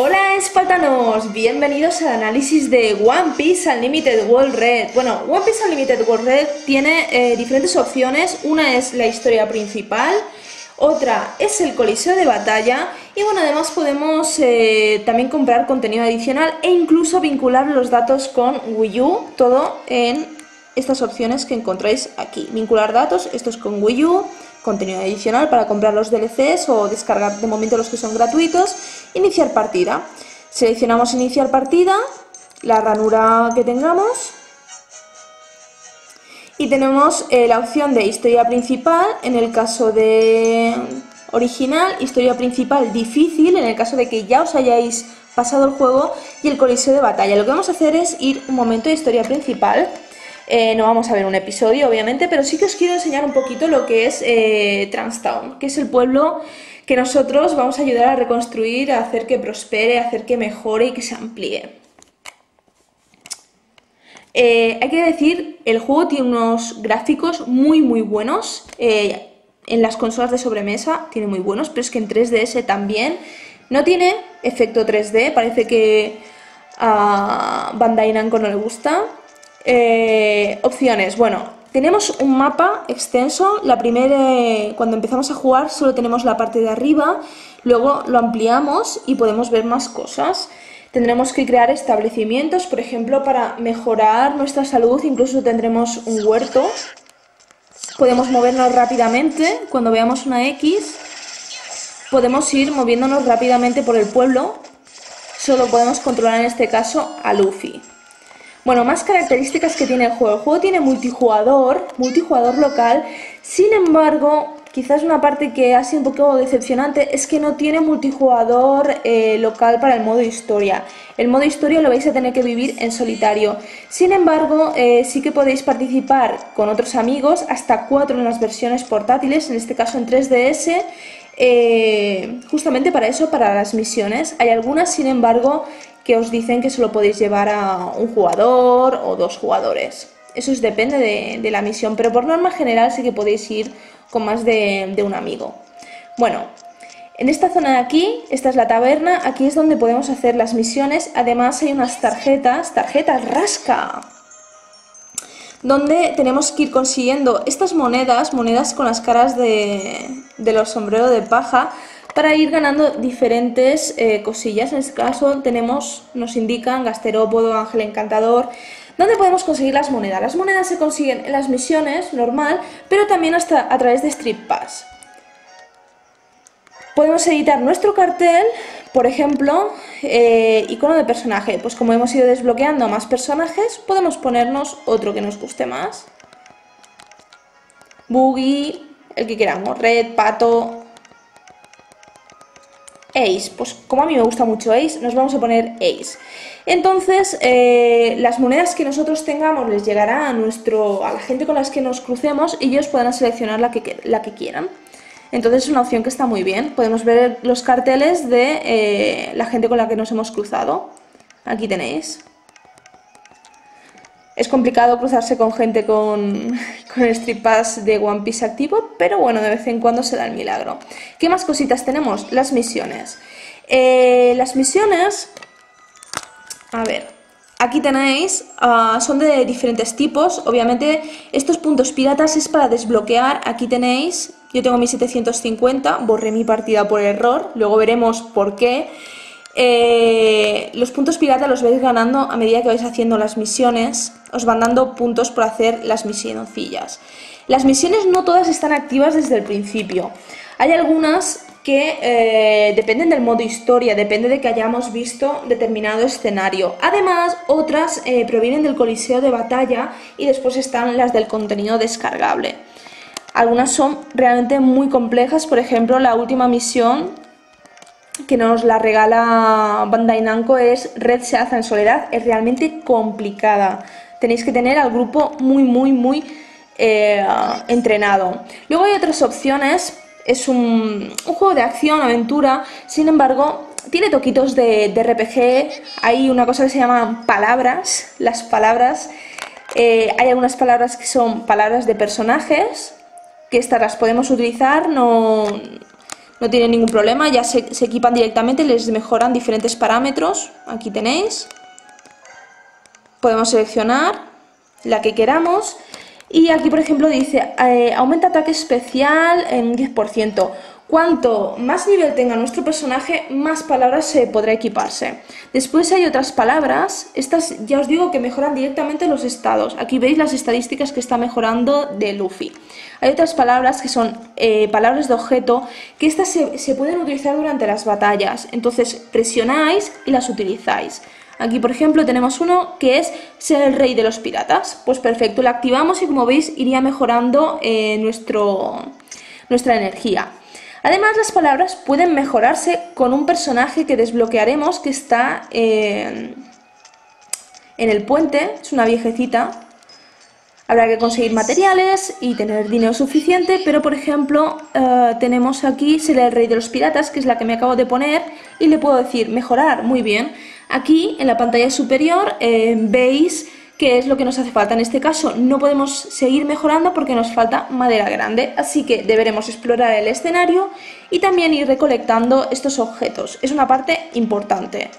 Hola espartanos, bienvenidos al análisis de One Piece Unlimited World Red. Bueno, One Piece Unlimited World Red tiene diferentes opciones. Una es la historia principal, otra es el coliseo de batalla y bueno, además podemos también comprar contenido adicional e incluso vincular los datos con Wii U, todo en estas opciones que encontráis aquí. Vincular datos, esto es con Wii U, contenido adicional para comprar los DLCs o descargar de momento los que son gratuitos, iniciar partida. Seleccionamos iniciar partida, la ranura que tengamos y tenemos la opción de historia principal, en el caso de original, historia principal difícil, en el caso de que ya os hayáis pasado el juego, y el coliseo de batalla. Lo que vamos a hacer es ir un momento de historia principal. No vamos a ver un episodio, obviamente, pero sí que os quiero enseñar un poquito lo que es Transtown, que es el pueblo que nosotros vamos a ayudar a reconstruir, a hacer que prospere, a hacer que mejore y que se amplíe. Hay que decir, el juego tiene unos gráficos muy buenos, en las consolas de sobremesa tiene muy buenos, pero es que en 3DS también no tiene efecto 3D, parece que a Bandai Namco no le gusta. Opciones, bueno, tenemos un mapa extenso. La primera, cuando empezamos a jugar, solo tenemos la parte de arriba, luego lo ampliamos y podemos ver más cosas. Tendremos que crear establecimientos, por ejemplo, para mejorar nuestra salud, incluso tendremos un huerto. Podemos movernos rápidamente, cuando veamos una X, podemos ir moviéndonos rápidamente por el pueblo. Solo podemos controlar en este caso a Luffy. Bueno, más características que tiene el juego. El juego tiene multijugador local, sin embargo, quizás una parte que ha sido un poco decepcionante es que no tiene multijugador local para el modo historia. El modo historia lo vais a tener que vivir en solitario. Sin embargo, sí que podéis participar con otros amigos, hasta 4 en las versiones portátiles, en este caso en 3DS, justamente para eso, para las misiones. Hay algunas, sin embargo, que os dicen que solo podéis llevar a un jugador o 2 jugadores. Eso depende de la misión, pero por norma general sí que podéis ir con más de un amigo. Bueno, en esta zona de aquí, esta es la taberna, aquí es donde podemos hacer las misiones. Además hay unas tarjetas rasca, donde tenemos que ir consiguiendo estas monedas con las caras de los sombreros de paja, para ir ganando diferentes cosillas. En este caso tenemos, nos indican, gasterópodo, ángel encantador, donde podemos conseguir las monedas. Las monedas se consiguen en las misiones, normal, pero también hasta a través de Strip Pass. Podemos editar nuestro cartel, por ejemplo, icono de personaje. Pues como hemos ido desbloqueando a más personajes, podemos ponernos otro que nos guste más. Buggy, el que queramos, Red, Pato, Ace. Pues como a mí me gusta mucho Ace, nos vamos a poner Ace. Entonces, las monedas que nosotros tengamos les llegará a la gente con las que nos crucemos y ellos podrán seleccionar la que quieran. Entonces es una opción que está muy bien. Podemos ver los carteles de la gente con la que nos hemos cruzado. Aquí tenéis. Es complicado cruzarse con gente con el Strip Pass de One Piece activo, pero bueno, de vez en cuando se da el milagro. ¿Qué más cositas tenemos? Las misiones. A ver, aquí tenéis, son de diferentes tipos. Obviamente estos puntos piratas es para desbloquear. Aquí tenéis, yo tengo mis 750, borré mi partida por error, luego veremos por qué. Los puntos pirata los vais ganando a medida que vais haciendo las misiones. Os van dando puntos por hacer las misioncillas. Las misiones no todas están activas desde el principio. Hay algunas que dependen del modo historia, depende de que hayamos visto determinado escenario. Además, otras provienen del coliseo de batalla y después están las del contenido descargable. Algunas son realmente muy complejas, por ejemplo, la última misión que nos la regala Bandai Namco es Red se alza en soledad. Es realmente complicada. Tenéis que tener al grupo muy entrenado. Luego hay otras opciones. Es un juego de acción, aventura. Sin embargo, tiene toquitos de RPG. Hay una cosa que se llama palabras. Las palabras, hay algunas palabras que son palabras de personajes, que estas las podemos utilizar. No no tienen ningún problema, ya se equipan directamente, les mejoran diferentes parámetros. Aquí tenéis, podemos seleccionar la que queramos. Y aquí por ejemplo dice, aumenta ataque especial en un 10%. Cuanto más nivel tenga nuestro personaje, más palabras se podrá equiparse. Después hay otras palabras, estas ya os digo que mejoran directamente los estados. Aquí veis las estadísticas que está mejorando de Luffy. Hay otras palabras que son palabras de objeto, que estas se pueden utilizar durante las batallas. Entonces presionáis y las utilizáis. Aquí por ejemplo tenemos uno que es ser el rey de los piratas. Pues perfecto, la activamos y como veis iría mejorando nuestra energía. Además las palabras pueden mejorarse con un personaje que desbloquearemos, que está en el puente, es una viejecita. Habrá que conseguir materiales y tener dinero suficiente, pero por ejemplo tenemos aquí ser el rey de los piratas, que es la que me acabo de poner, y le puedo decir mejorar, muy bien. Aquí en la pantalla superior veis qué es lo que nos hace falta. En este caso no podemos seguir mejorando porque nos falta madera grande, así que deberemos explorar el escenario y también ir recolectando estos objetos. Es una parte importante.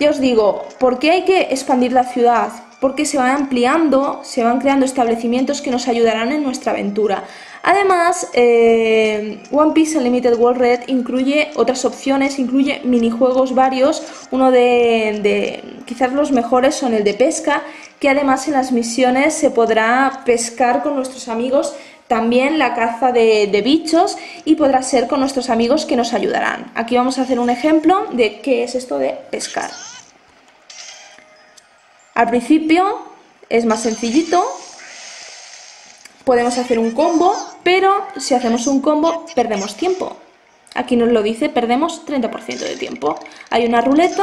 Ya os digo, ¿por qué hay que expandir la ciudad? Porque se van ampliando, se van creando establecimientos que nos ayudarán en nuestra aventura. Además, One Piece Unlimited World Red incluye otras opciones, incluye minijuegos varios. Uno de quizás los mejores son el de pesca, que además en las misiones se podrá pescar con nuestros amigos, también la caza de bichos, y podrá ser con nuestros amigos que nos ayudarán. Aquí vamos a hacer un ejemplo de qué es esto de pescar. Al principio es más sencillito, podemos hacer un combo, pero si hacemos un combo perdemos tiempo. Aquí nos lo dice, perdemos 30% de tiempo. Hay una ruleta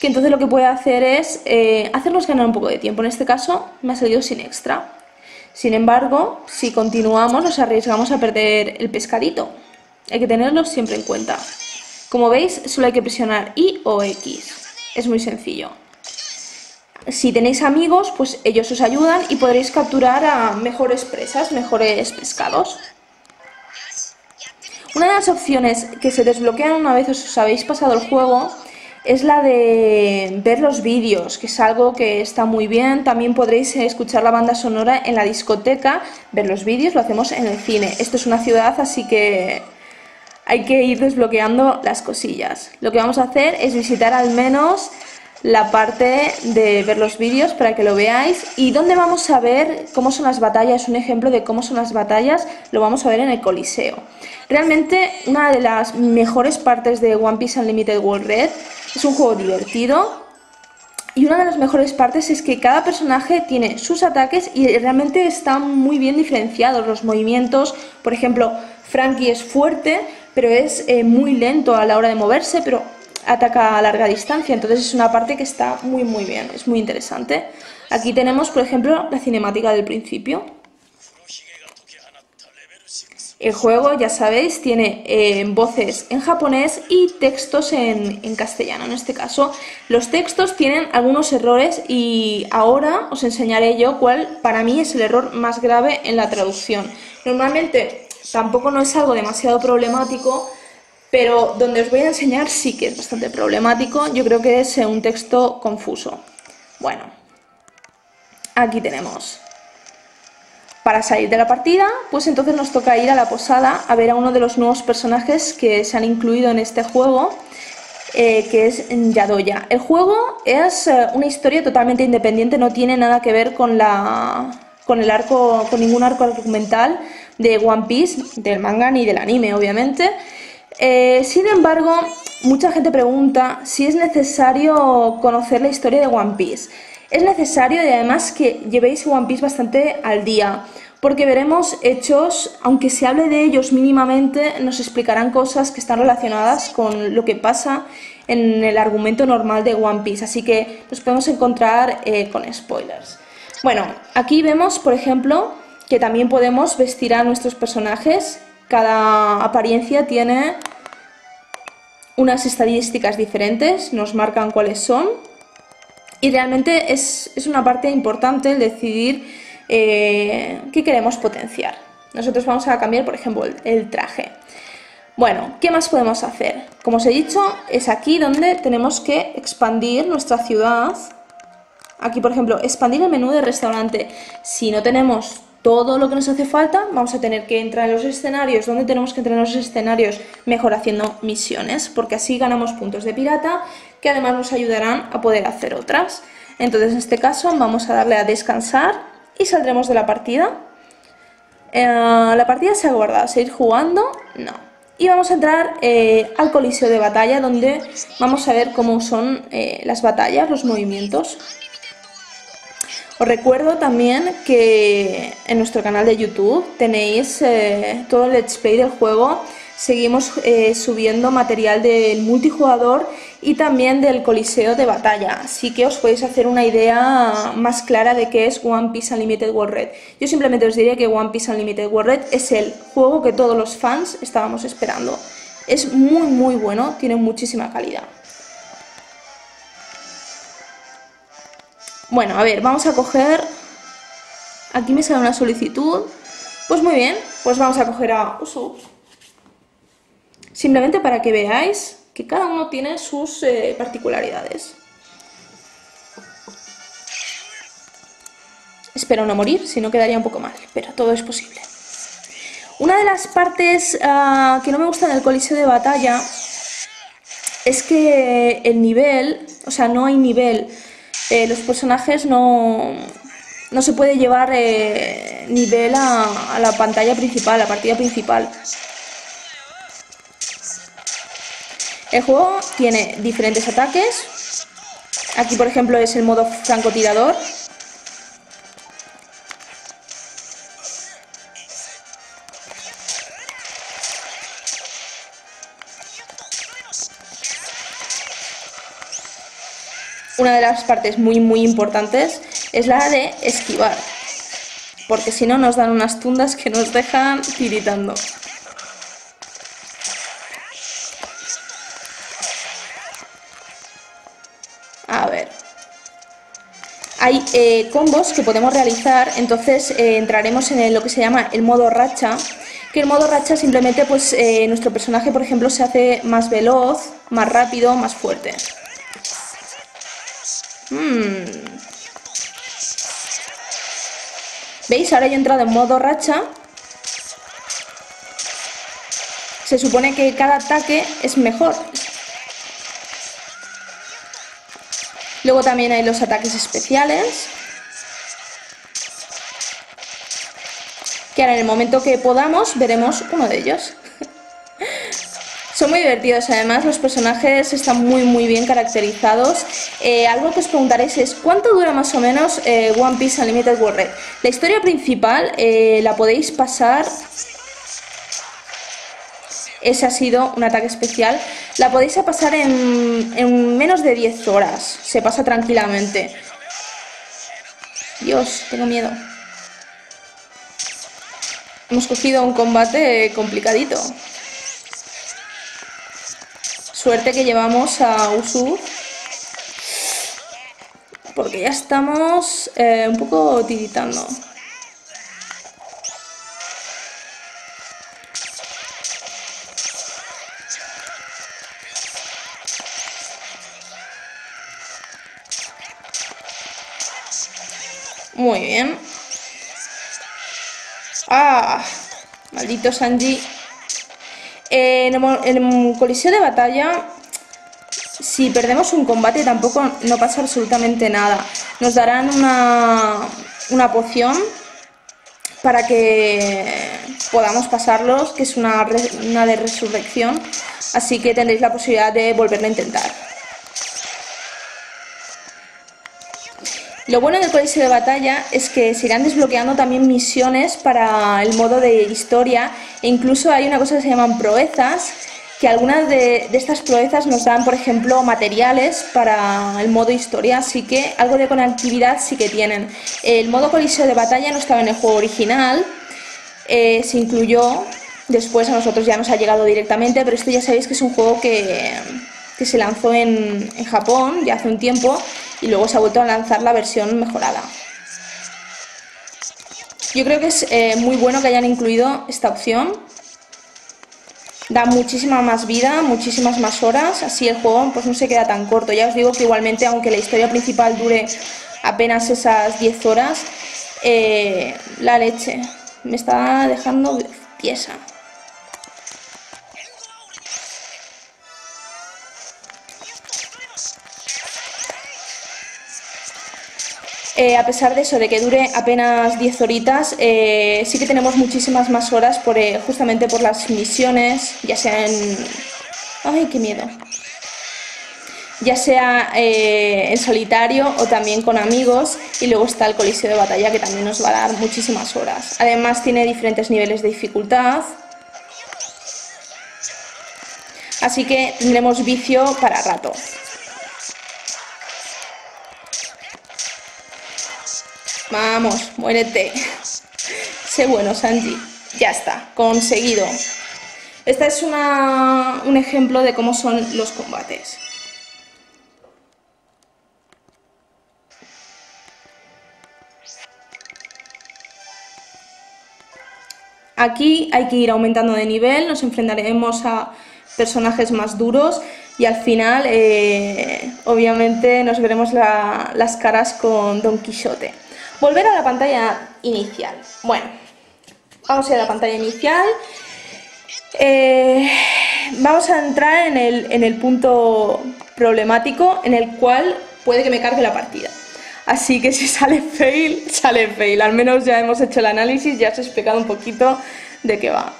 que entonces lo que puede hacer es hacernos ganar un poco de tiempo. En este caso me ha salido sin extra. Sin embargo, si continuamos nos arriesgamos a perder el pescadito. Hay que tenerlo siempre en cuenta. Como veis, solo hay que presionar Y o X. Es muy sencillo. Si tenéis amigos, pues ellos os ayudan y podréis capturar a mejores presas, mejores pescados. Una de las opciones que se desbloquean una vez os habéis pasado el juego es la de ver los vídeos, que es algo que está muy bien. También podréis escuchar la banda sonora en la discoteca. Ver los vídeos lo hacemos en el cine. Esto es una ciudad, así que hay que ir desbloqueando las cosillas. Lo que vamos a hacer es visitar al menos la parte de ver los vídeos para que lo veáis, y donde vamos a ver cómo son las batallas, un ejemplo de cómo son las batallas lo vamos a ver en el Coliseo. Realmente una de las mejores partes de One Piece Unlimited World Red, es un juego divertido, y una de las mejores partes es que cada personaje tiene sus ataques y realmente están muy bien diferenciados los movimientos. Por ejemplo, Franky es fuerte pero es muy lento a la hora de moverse, pero ataca a larga distancia, entonces es una parte que está muy muy bien, es muy interesante. Aquí tenemos por ejemplo la cinemática del principio. El juego, ya sabéis, tiene voces en japonés y textos en castellano. En este caso los textos tienen algunos errores y ahora os enseñaré yo cuál para mí es el error más grave en la traducción. Normalmente tampoco no es algo demasiado problemático, pero donde os voy a enseñar sí que es bastante problemático. Yo creo que es un texto confuso. Bueno, aquí tenemos. Para salir de la partida, pues entonces nos toca ir a la posada a ver a uno de los nuevos personajes que se han incluido en este juego, que es Yadoya. El juego es una historia totalmente independiente, no tiene nada que ver con ningún arco argumental de One Piece, del manga ni del anime, obviamente. Sin embargo, mucha gente pregunta si es necesario conocer la historia de One Piece. Es necesario, y además que llevéis One Piece bastante al día, porque veremos hechos, aunque se hable de ellos mínimamente, nos explicarán cosas que están relacionadas con lo que pasa en el argumento normal de One Piece, así que nos podemos encontrar con spoilers. Bueno, aquí vemos, por ejemplo, que también podemos vestir a nuestros personajes. Cada apariencia tiene unas estadísticas diferentes, nos marcan cuáles son, y realmente es una parte importante el decidir qué queremos potenciar. Nosotros vamos a cambiar, por ejemplo, el traje. Bueno, ¿qué más podemos hacer? Como os he dicho, es aquí donde tenemos que expandir nuestra ciudad. Aquí, por ejemplo, expandir el menú de restaurante. Si no tenemos todo lo que nos hace falta, vamos a tener que entrar en los escenarios. ¿Dónde tenemos que entrar en los escenarios? Mejor haciendo misiones, porque así ganamos puntos de pirata, que además nos ayudarán a poder hacer otras. Entonces, en este caso, vamos a darle a descansar y saldremos de la partida. La partida se ha guardado. ¿Seguir jugando? No. Y vamos a entrar al coliseo de batalla, donde vamos a ver cómo son las batallas, los movimientos. Os recuerdo también que en nuestro canal de YouTube tenéis todo el let's play del juego. Seguimos subiendo material del multijugador y también del coliseo de batalla, así que os podéis hacer una idea más clara de qué es One Piece Unlimited World Red. Yo simplemente os diré que One Piece Unlimited World Red es el juego que todos los fans estábamos esperando. Es muy muy bueno, tiene muchísima calidad. Bueno, a ver, vamos a coger... Aquí me sale una solicitud. Pues muy bien, pues vamos a coger a Usopp. Simplemente para que veáis que cada uno tiene sus particularidades. Espero no morir, si no quedaría un poco mal, pero todo es posible. Una de las partes que no me gusta del coliseo de batalla es que el nivel, o sea, no hay nivel. Los personajes no se puede llevar nivel a la pantalla principal, a la partida principal. El juego tiene diferentes ataques. Aquí, por ejemplo, es el modo francotirador. Una de las partes muy muy importantes es la de esquivar, porque si no nos dan unas tundas que nos dejan tiritando. A ver, hay combos que podemos realizar, entonces entraremos en lo que se llama el modo racha, que el modo racha simplemente pues nuestro personaje, por ejemplo, se hace más veloz, más rápido, más fuerte. ¿Veis? Ahora yo he entrado en modo racha. Se supone que cada ataque es mejor. Luego también hay los ataques especiales, que ahora en el momento que podamos veremos uno de ellos. Son muy divertidos, además los personajes están muy muy bien caracterizados. Algo que os preguntaréis es ¿cuánto dura más o menos One Piece Unlimited World Red? La historia principal la podéis pasar... Ese ha sido un ataque especial. La podéis pasar en menos de 10 horas. Se pasa tranquilamente. Dios, tengo miedo. Hemos cogido un combate complicadito. Suerte que llevamos a Usopp, porque ya estamos un poco tiritando. Muy bien. ¡Ah! Maldito Sanji. En el coliseo de batalla, si perdemos un combate tampoco no pasa absolutamente nada. Nos darán una poción para que podamos pasarlos, que es una de resurrección, así que tendréis la posibilidad de volverlo a intentar. Lo bueno del coliseo de batalla es que se irán desbloqueando también misiones para el modo de historia, e incluso hay una cosa que se llaman proezas, que algunas de estas proezas nos dan, por ejemplo, materiales para el modo historia, así que algo de conectividad sí que tienen. El modo coliseo de batalla no estaba en el juego original, se incluyó, después a nosotros ya nos ha llegado directamente, pero esto ya sabéis que es un juego que se lanzó en Japón ya hace un tiempo y luego se ha vuelto a lanzar la versión mejorada. Yo creo que es muy bueno que hayan incluido esta opción da muchísima más vida, muchísimas más horas, así el juego pues no se queda tan corto. Ya os digo que igualmente, aunque la historia principal dure apenas esas 10 horas, la leche me está dejando tiesa. A pesar de eso, de que dure apenas 10 horitas, sí que tenemos muchísimas más horas por, justamente por las misiones, ya sea en... ¡Ay, qué miedo! Ya sea en solitario o también con amigos, y luego está el coliseo de batalla, que también nos va a dar muchísimas horas. Además tiene diferentes niveles de dificultad, así que tendremos vicio para rato. Vamos, muérete. Sé bueno, Sanji. Ya está, conseguido. Este es un ejemplo de cómo son los combates. Aquí hay que ir aumentando de nivel, nos enfrentaremos a personajes más duros y al final, obviamente, nos veremos las caras con Don Quijote. Volver a la pantalla inicial. Bueno, vamos a ir a la pantalla inicial. Vamos a entrar en el punto problemático en el cual puede que me cargue la partida. Así que si sale fail, sale fail. Al menos ya hemos hecho el análisis, ya os he explicado un poquito de qué va.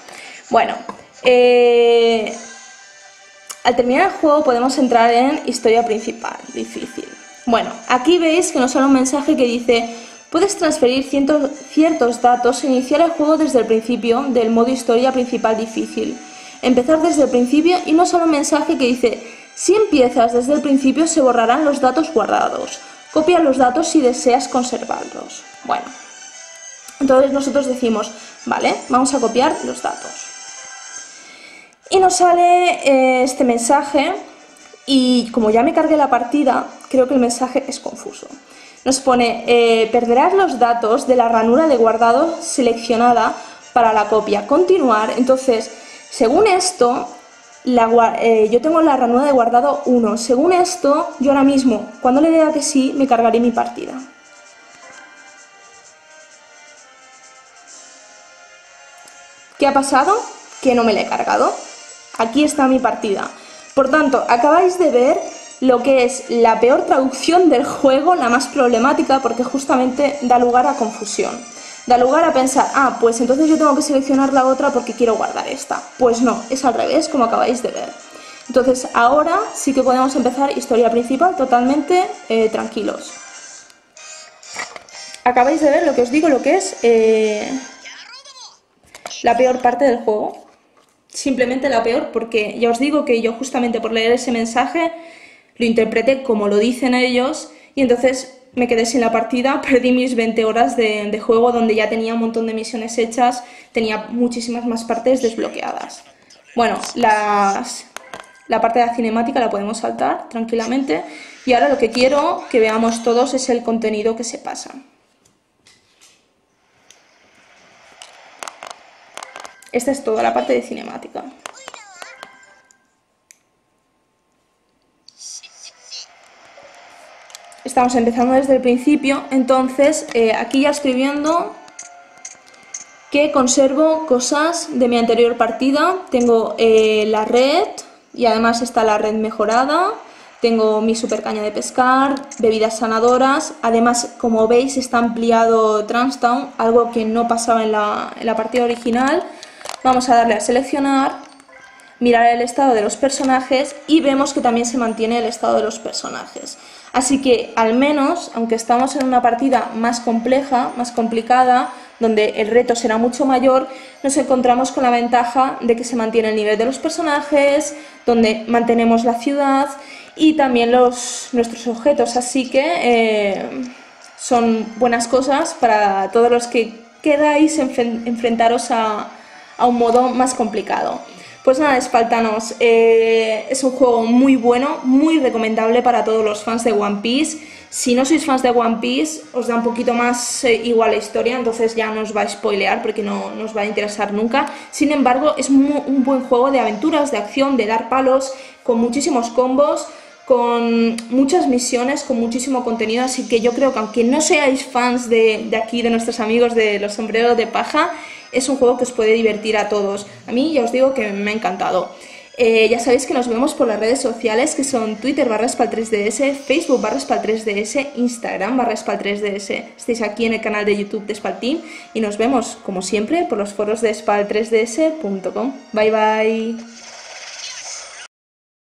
Bueno, al terminar el juego podemos entrar en historia principal, difícil. Bueno, aquí veis que nos sale un mensaje que dice... Puedes transferir ciertos datos e iniciar el juego desde el principio del modo historia principal difícil. Empezar desde el principio y no solo un mensaje que dice si empiezas desde el principio se borrarán los datos guardados. Copia los datos si deseas conservarlos. Bueno, entonces nosotros decimos, vale, vamos a copiar los datos. Y nos sale este mensaje y como ya me cargué la partida, creo que el mensaje es confuso. Nos pone, perderás los datos de la ranura de guardado seleccionada para la copia. Continuar. Entonces, según esto, yo tengo la ranura de guardado 1. Según esto, yo ahora mismo, cuando le dé a que sí, me cargaré mi partida. ¿Qué ha pasado? Que no me la he cargado. Aquí está mi partida. Por tanto, acabáis de ver... lo que es la peor traducción del juego, la más problemática, porque justamente da lugar a confusión. Da lugar a pensar, ah, pues entonces yo tengo que seleccionar la otra porque quiero guardar esta. Pues no, es al revés, como acabáis de ver. Entonces ahora sí que podemos empezar historia principal totalmente tranquilos. Acabáis de ver lo que os digo, lo que es la peor parte del juego. Simplemente la peor, porque ya os digo que yo justamente por leer ese mensaje... lo interpreté como lo dicen ellos y entonces me quedé sin la partida, perdí mis 20 horas de juego donde ya tenía un montón de misiones hechas, tenía muchísimas más partes desbloqueadas. Bueno, la parte de la cinemática la podemos saltar tranquilamente y ahora lo que quiero que veamos todos es el contenido que se pasa. Esta es toda la parte de cinemática. Estamos empezando desde el principio, entonces aquí ya estoy viendo que conservo cosas de mi anterior partida. Tengo la red y además está la red mejorada, tengo mi super caña de pescar, bebidas sanadoras, además como veis está ampliado Transtown, algo que no pasaba en la partida original. Vamos a darle a seleccionar, mirar el estado de los personajes y vemos que también se mantiene el estado de los personajes. Así que al menos, aunque estamos en una partida más compleja, más complicada, donde el reto será mucho mayor, nos encontramos con la ventaja de que se mantiene el nivel de los personajes, donde mantenemos la ciudad y también nuestros objetos. Así que son buenas cosas para todos los que queráis enfrentaros a un modo más complicado. Pues nada, Spaltanos, es un juego muy bueno, muy recomendable para todos los fans de One Piece. Si no sois fans de One Piece, os da un poquito más igual la historia, entonces ya no os va a spoilear porque no os va a interesar nunca. Sin embargo, es un buen juego de aventuras, de acción, de dar palos, con muchísimos combos, con muchas misiones, con muchísimo contenido. Así que yo creo que aunque no seáis fans de aquí, de nuestros amigos de los sombreros de paja, es un juego que os puede divertir a todos. A mí ya os digo que me ha encantado. Ya sabéis que nos vemos por las redes sociales, que son Twitter/Spal3DS, Facebook/Spal3DS, Instagram/Spal3DS. Estáis aquí en el canal de YouTube de SpalTeam y nos vemos, como siempre, por los foros de Spal3DS.com. Bye bye.